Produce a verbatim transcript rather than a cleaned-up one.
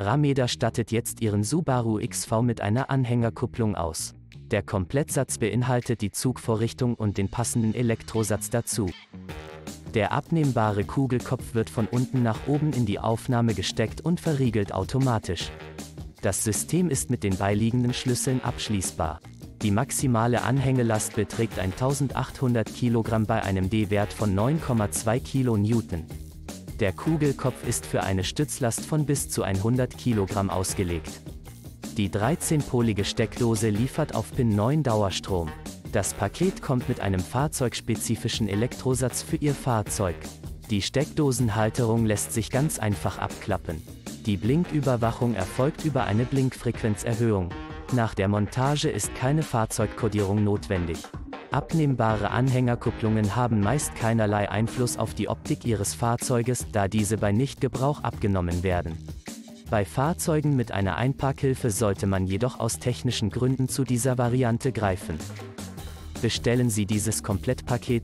Rameder stattet jetzt ihren Subaru X V mit einer Anhängerkupplung aus. Der Komplettsatz beinhaltet die Zugvorrichtung und den passenden Elektrosatz dazu. Der abnehmbare Kugelkopf wird von unten nach oben in die Aufnahme gesteckt und verriegelt automatisch. Das System ist mit den beiliegenden Schlüsseln abschließbar. Die maximale Anhängelast beträgt eintausendachthundert Kilogramm bei einem D-Wert von neun Komma zwei Kilonewton. Der Kugelkopf ist für eine Stützlast von bis zu hundert Kilogramm ausgelegt. Die dreizehnpolige Steckdose liefert auf Pin neun Dauerstrom. Das Paket kommt mit einem fahrzeugspezifischen Elektrosatz für Ihr Fahrzeug. Die Steckdosenhalterung lässt sich ganz einfach abklappen. Die Blinküberwachung erfolgt über eine Blinkfrequenzerhöhung. Nach der Montage ist keine Fahrzeugkodierung notwendig. Abnehmbare Anhängerkupplungen haben meist keinerlei Einfluss auf die Optik Ihres Fahrzeuges, da diese bei Nichtgebrauch abgenommen werden. Bei Fahrzeugen mit einer Einparkhilfe sollte man jedoch aus technischen Gründen zu dieser Variante greifen. Bestellen Sie dieses Komplettpaket